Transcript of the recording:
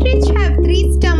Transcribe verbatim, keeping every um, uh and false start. ostrich have three stomachs?